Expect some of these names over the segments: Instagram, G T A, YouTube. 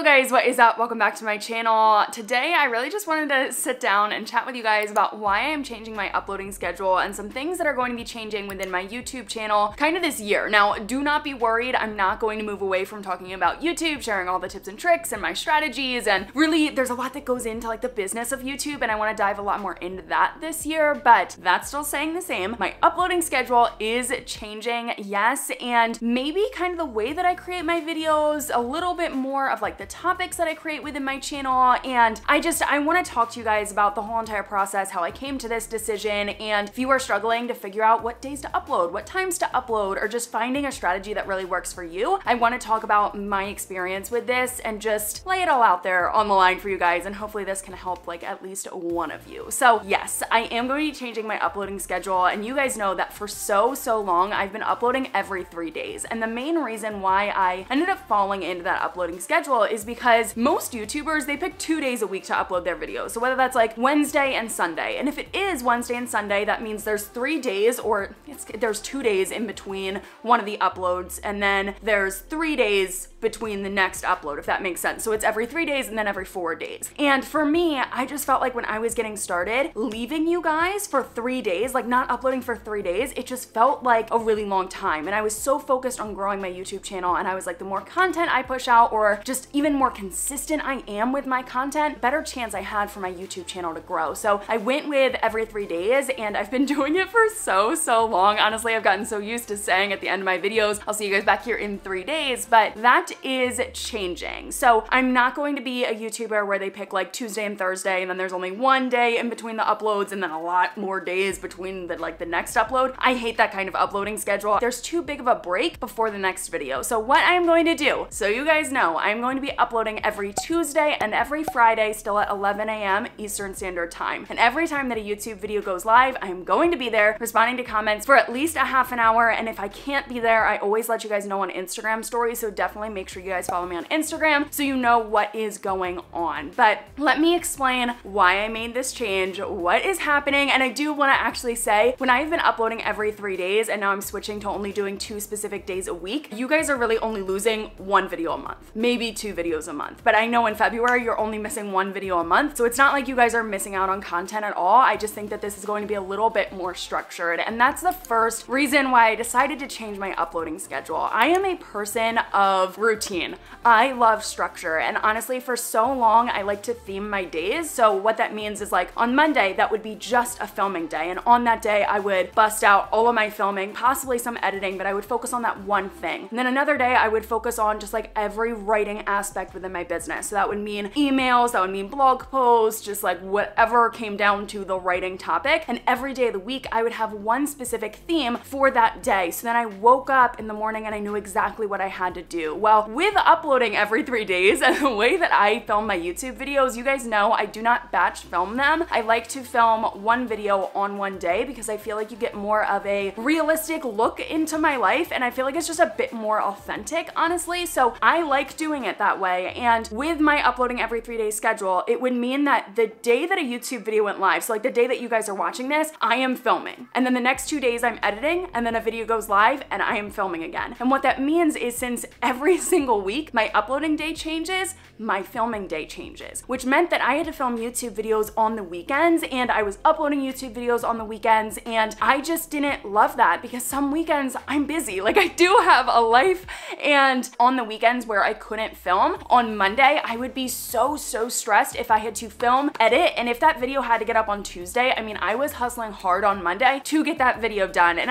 Hello guys, what is up? Welcome back to my channel. Today I really just wanted to sit down and chat with you guys about why I'm changing my uploading schedule and some things that are going to be changing within my YouTube channel kind of this year. Now, do not be worried, I'm not going to move away from talking about YouTube, sharing all the tips and tricks and my strategies, and really there's a lot that goes into like the business of YouTube and I want to dive a lot more into that this year, but that's still staying the same. My uploading schedule is changing, yes, and maybe kind of the way that I create my videos, a little bit more of like the topics that I create within my channel. And I want to talk to you guys about the whole entire process, how I came to this decision. And if you are struggling to figure out what days to upload, what times to upload, or just finding a strategy that really works for you, I want to talk about my experience with this and just lay it all out there on the line for you guys. And hopefully this can help like at least one of you. So yes, I am going to be changing my uploading schedule. And you guys know that for so long, I've been uploading every 3 days. And the main reason why I ended up falling into that uploading schedule is because most YouTubers, they pick 2 days a week to upload their videos. So whether that's like Wednesday and Sunday, and if it is Wednesday and Sunday, that means there's 3 days, or there's 2 days in between one of the uploads, and then there's 3 days between the next upload, if that makes sense. So it's every 3 days and then every 4 days. And for me, I just felt like when I was getting started, leaving you guys for 3 days, like not uploading for 3 days, it just felt like a really long time. And I was so focused on growing my YouTube channel, and I was like, the more content I push out, or just even more consistent I am with my content, better chance I had for my YouTube channel to grow. So I went with every 3 days, and I've been doing it for so long. Honestly, I've gotten so used to saying at the end of my videos, I'll see you guys back here in 3 days, but that is changing. So I'm not going to be a YouTuber where they pick like Tuesday and Thursday, and then there's only 1 day in between the uploads, and then a lot more days between the next upload. I hate that kind of uploading schedule. There's too big of a break before the next video. So what I'm going to do, so you guys know, I'm going to be uploading every Tuesday and every Friday, still at 11 a.m. Eastern Standard Time. And every time that a YouTube video goes live, I'm going to be there responding to comments for at least a half an hour. And if I can't be there, I always let you guys know on Instagram stories. So definitely make sure you guys follow me on Instagram so you know what is going on. But let me explain why I made this change, what is happening. And I do want to actually say, when I've been uploading every 3 days and now I'm switching to only doing 2 specific days a week, you guys are really only losing 1 video a month, maybe 2 videos a month. But I know in February, you're only missing 1 video a month. So it's not like you guys are missing out on content at all. I just think that this is going to be a little bit more structured. And that's the first reason why I decided to change my uploading schedule. I am a person of routine. I love structure. And honestly, for so long, I like to theme my days. So what that means is like on Monday, that would be just a filming day. And on that day, I would bust out all of my filming, possibly some editing, but I would focus on that one thing. And then another day, I would focus on just like every writing aspect within my business. So that would mean emails, that would mean blog posts, just like whatever came down to the writing topic. And every day of the week, I would have 1 specific theme for that day. So then I woke up in the morning and I knew exactly what I had to do. Well, with uploading every 3 days and the way that I film my YouTube videos, you guys know I do not batch film them. I like to film 1 video on 1 day because I feel like you get more of a realistic look into my life. And I feel like it's just a bit more authentic, honestly. So I like doing it that way. And with my uploading every 3 day schedule, it would mean that the day that a YouTube video went live, so like the day that you guys are watching this, I am filming. And then the next 2 days I'm editing, and then a video goes live and I am filming again. And what that means is since every single week my uploading day changes, my filming day changes, which meant that I had to film YouTube videos on the weekends, and I was uploading YouTube videos on the weekends, and I just didn't love that because some weekends I'm busy. Like I do have a life, and on the weekends where I couldn't film on Monday, I would be so stressed if I had to film, edit, and if that video had to get up on Tuesday. I mean, I was hustling hard on Monday to get that video done, and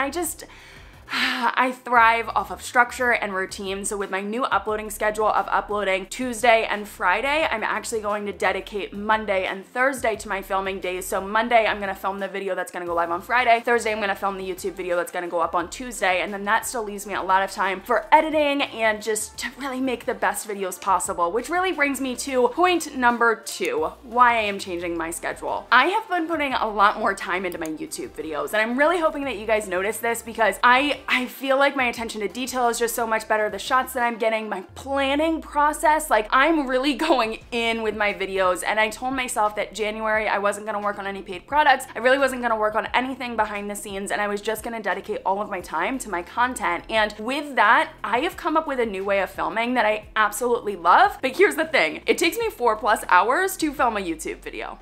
I thrive off of structure and routine. So with my new uploading schedule of uploading Tuesday and Friday, I'm actually going to dedicate Monday and Thursday to my filming days. So Monday, I'm gonna film the video that's gonna go live on Friday. Thursday, I'm gonna film the YouTube video that's gonna go up on Tuesday. And then that still leaves me a lot of time for editing and just to really make the best videos possible, which really brings me to point number 2, why I am changing my schedule. I have been putting a lot more time into my YouTube videos, and I'm really hoping that you guys notice this because I I feel like my attention to detail is just so much better. The shots that I'm getting, my planning process, like I'm really going in with my videos. And I told myself that January, I wasn't gonna work on any paid products. I really wasn't gonna work on anything behind the scenes. And I was just gonna dedicate all of my time to my content. And with that, I have come up with a new way of filming that I absolutely love. But here's the thing, it takes me 4+ hours to film a YouTube video.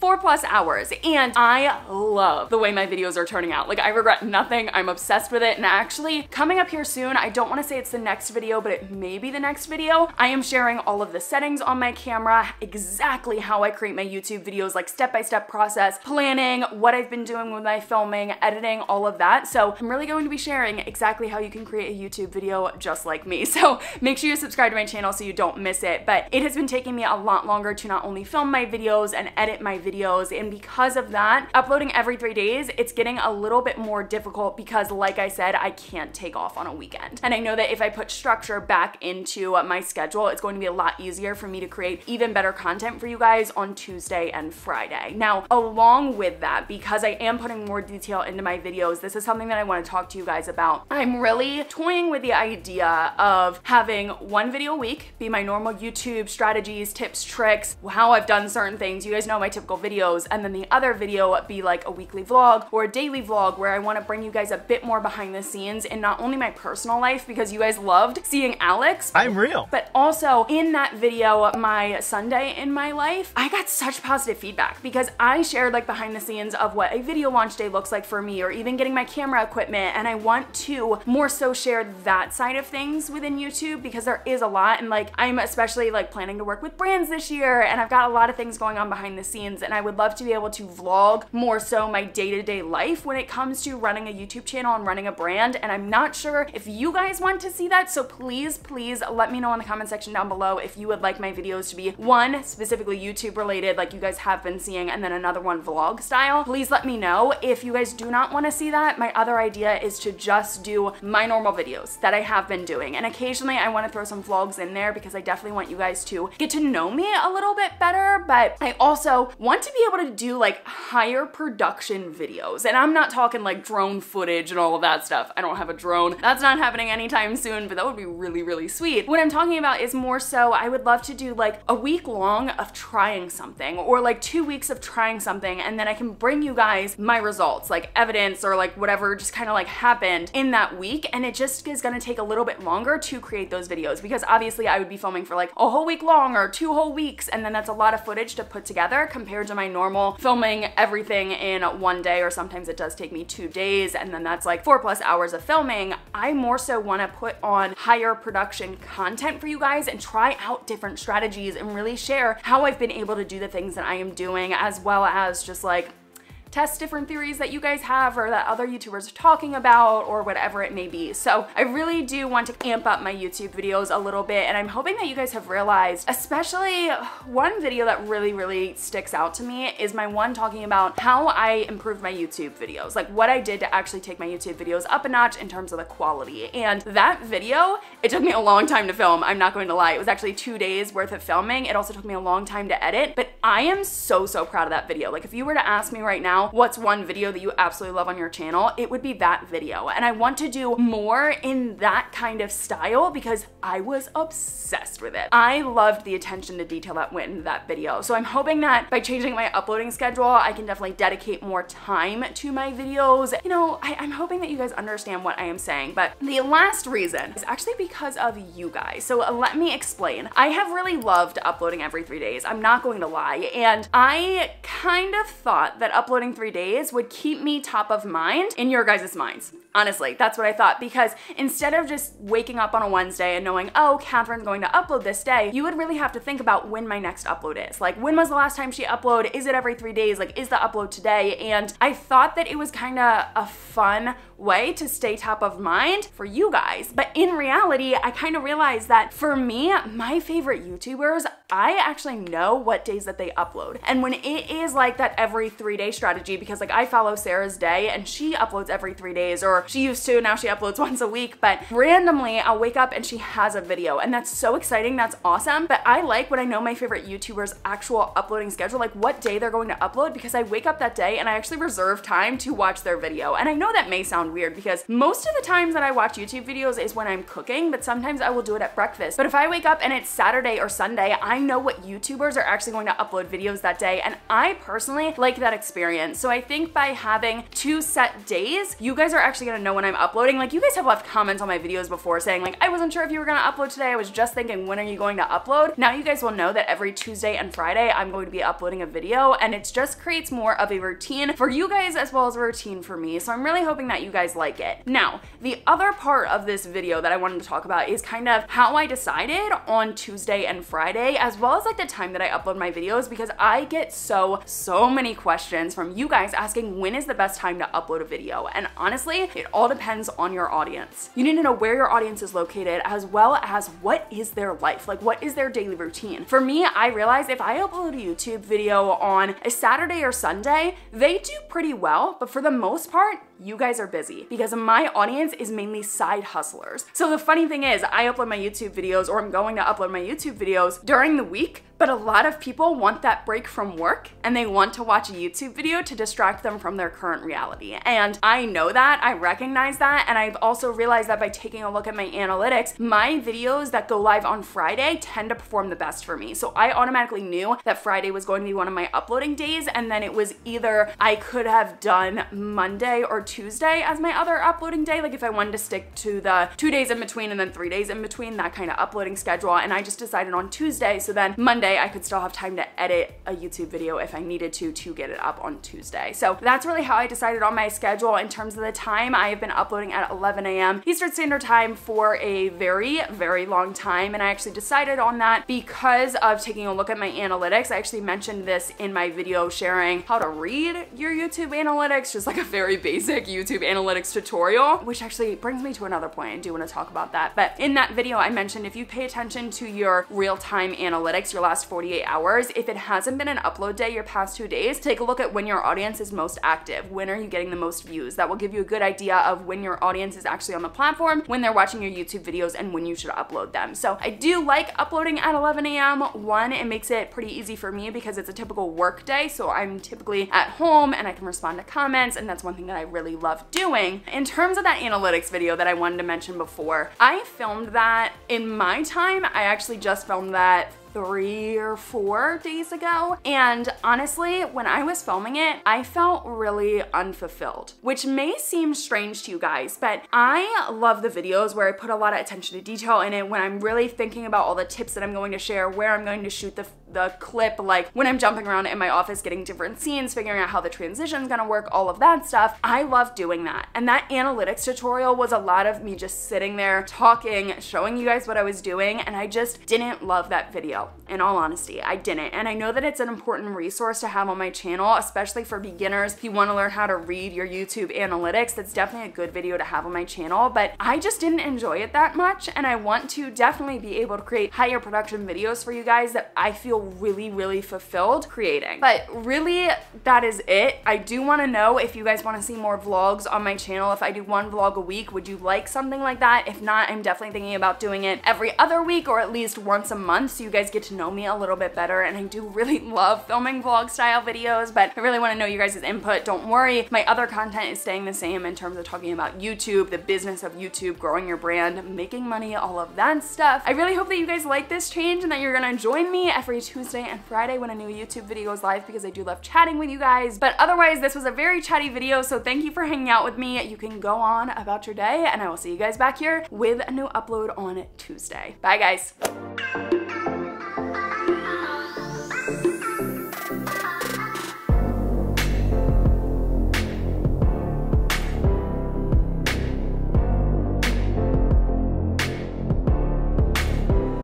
4+ hours, and I love the way my videos are turning out. Like, I regret nothing. I'm obsessed with it. And actually, coming up here soon, I don't want to say it's the next video, but it may be the next video. I am sharing all of the settings on my camera, exactly how I create my YouTube videos, like step-by-step process, planning, what I've been doing with my filming, editing, all of that. So I'm really going to be sharing exactly how you can create a YouTube video just like me. So make sure you subscribe to my channel so you don't miss it. But it has been taking me a lot longer to not only film my videos and edit my videos, and because of that, uploading every 3 days, it's getting a little bit more difficult because, like I said, I can't take off on a weekend. And I know that if I put structure back into my schedule, it's going to be a lot easier for me to create even better content for you guys on Tuesday and Friday. Now, along with that, because I am putting more detail into my videos, this is something that I want to talk to you guys about. I'm really toying with the idea of having one video a week be my normal YouTube strategies, tips, tricks, how I've done certain things. You guys know my typical videos, and then the other video be like a weekly vlog or a daily vlog where I want to bring you guys a bit more behind the scenes in not only my personal life, because you guys loved seeing Alex, I'm real, but also in that video, my Sunday in my life, I got such positive feedback because I shared like behind the scenes of what a video launch day looks like for me, or even getting my camera equipment. And I want to more so share that side of things within YouTube because there is a lot. And like, I'm especially like planning to work with brands this year, and I've got a lot of things going on behind the scenes. And I would love to be able to vlog more so my day-to-day life when it comes to running a YouTube channel and running a brand. And I'm not sure if you guys want to see that. So please, please let me know in the comment section down below if you would like my videos to be one specifically YouTube related, like you guys have been seeing, and then another one vlog style. Please let me know. If you guys do not want to see that, my other idea is to just do my normal videos that I have been doing. And occasionally I want to throw some vlogs in there because I definitely want you guys to get to know me a little bit better. But I also want to be able to do like higher production videos. And I'm not talking like drone footage and all of that stuff. I don't have a drone. That's not happening anytime soon, but that would be really, really sweet. What I'm talking about is more so I would love to do like a week long of trying something, or like 2 weeks of trying something, and then I can bring you guys my results, like evidence or like whatever just kind of like happened in that week. And it just is gonna take a little bit longer to create those videos because obviously I would be filming for like a whole week long or 2 whole weeks. And then that's a lot of footage to put together compared to my normal filming everything in one day, or sometimes it does take me 2 days, and then that's like 4+ hours of filming. I more so want to put on higher production content for you guys and try out different strategies and really share how I've been able to do the things that I am doing, as well as just like test different theories that you guys have or that other YouTubers are talking about or whatever it may be. So I really do want to amp up my YouTube videos a little bit, and I'm hoping that you guys have realized, especially one video that really, really sticks out to me is my one talking about how I improved my YouTube videos, like what I did to actually take my YouTube videos up a notch in terms of the quality. And that video, it took me a long time to film. I'm not going to lie. It was actually 2 days worth of filming. It also took me a long time to edit, but I am so, so proud of that video. Like if you were to ask me right now, what's one video that you absolutely love on your channel, it would be that video. And I want to do more in that kind of style because I was obsessed with it. I loved the attention to detail that went into that video. So I'm hoping that by changing my uploading schedule, I can definitely dedicate more time to my videos. You know, I'm hoping that you guys understand what I am saying, but the last reason is actually because of you guys. So let me explain. I have really loved uploading every 3 days. I'm not going to lie. And I kind of thought that uploading 3 days would keep me top of mind in your guys' minds. Honestly, that's what I thought, because instead of just waking up on a Wednesday and knowing, oh, Catherine's going to upload this day, you would really have to think about when my next upload is. Like, when was the last time she uploaded? Is it every 3 days? Like, is the upload today? And I thought that it was kind of a fun way to stay top of mind for you guys. But in reality, I kind of realized that for me, my favorite YouTubers, I actually know what days that they upload. And when it is like that every 3-day strategy, because like I follow Sarah's Day and she uploads every 3 days, or she used to, now she uploads once a week, but randomly I'll wake up and she has a video, and that's so exciting, that's awesome. But I like when I know my favorite YouTuber's actual uploading schedule, like what day they're going to upload, because I wake up that day and I actually reserve time to watch their video. And I know that may sound weird because most of the times that I watch YouTube videos is when I'm cooking, but sometimes I will do it at breakfast. But if I wake up and it's Saturday or Sunday, I know what YouTubers are actually going to upload videos that day, and I personally like that experience. So I think by having 2 set days, you guys are actually gonna know when I'm uploading. Like, you guys have left comments on my videos before saying like, I wasn't sure if you were gonna upload today, I was just thinking, when are you going to upload? Now you guys will know that every Tuesday and Friday I'm going to be uploading a video, and it just creates more of a routine for you guys as well as a routine for me. So I'm really hoping that you guys like it. Now, the other part of this video that I wanted to talk about is kind of how I decided on Tuesday and Friday, as well as like the time that I upload my videos, because I get so many questions from you guys asking when is the best time to upload a video. And honestly, it all depends on your audience. You need to know where your audience is located, as well as what is their life, like what is their daily routine. For me, I realize if I upload a YouTube video on a Saturday or Sunday, they do pretty well, but for the most part, you guys are busy, because my audience is mainly side hustlers. So the funny thing is, I upload my YouTube videos, or I'm going to upload my YouTube videos during the week, but a lot of people want that break from work and they want to watch a YouTube video to distract them from their current reality. And I know that, I recognize that, and I've also realized that by taking a look at my analytics, my videos that go live on Friday tend to perform the best for me. So I automatically knew that Friday was going to be one of my uploading days, and then it was either I could have done Monday or Tuesday as my other uploading day, like if I wanted to stick to the 2 days in between and then 3 days in between, that kind of uploading schedule. And I just decided on Tuesday, so then Monday I could still have time to edit a YouTube video if I needed to get it up on Tuesday. So that's really how I decided on my schedule. In terms of the time, I have been uploading at 11 a.m. Eastern Standard Time for a very, very long time, and I actually decided on that because of taking a look at my analytics. I actually mentioned this in my video sharing how to read your YouTube analytics, just like a very basic YouTube analytics tutorial, which actually brings me to another point. I do want to talk about that. But in that video, I mentioned if you pay attention to your real-time analytics, your last 48 hours, if it hasn't been an upload day your past 2 days, take a look at when your audience is most active. When are you getting the most views? That will give you a good idea of when your audience is actually on the platform, when they're watching your YouTube videos, and when you should upload them. So I do like uploading at 11 a.m. One, it makes it pretty easy for me because it's a typical work day, so I'm typically at home and I can respond to comments, and that's one thing that I really love doing. In terms of that analytics video that I wanted to mention before, I filmed that in my time. I actually just filmed that 3 or 4 days ago. And honestly, when I was filming it, I felt really unfulfilled, which may seem strange to you guys, but I love the videos where I put a lot of attention to detail in it, when I'm really thinking about all the tips that I'm going to share, where I'm going to shoot the clip, like when I'm jumping around in my office, getting different scenes, figuring out how the transition's gonna work, all of that stuff. I love doing that. And that analytics tutorial was a lot of me just sitting there talking, showing you guys what I was doing, and I just didn't love that video. In all honesty, I didn't. And I know that it's an important resource to have on my channel, especially for beginners. If you want to learn how to read your YouTube analytics, that's definitely a good video to have on my channel, but I just didn't enjoy it that much. And I want to definitely be able to create higher production videos for you guys that I feel really, really fulfilled creating. But really, that is it. I do want to know if you guys want to see more vlogs on my channel. If I do one vlog a week, would you like something like that? If not, I'm definitely thinking about doing it every other week or at least once a month, so you guys get to know me a little bit better. And I do really love filming vlog style videos, but I really want to know you guys' input. Don't worry, my other content is staying the same in terms of talking about YouTube, the business of YouTube, growing your brand, making money, all of that stuff. I really hope that you guys like this change and that you're gonna join me every Tuesday and Friday when a new YouTube video goes live, because I do love chatting with you guys. But otherwise, this was a very chatty video, so thank you for hanging out with me. You can go on about your day, and I will see you guys back here with a new upload on Tuesday. Bye guys.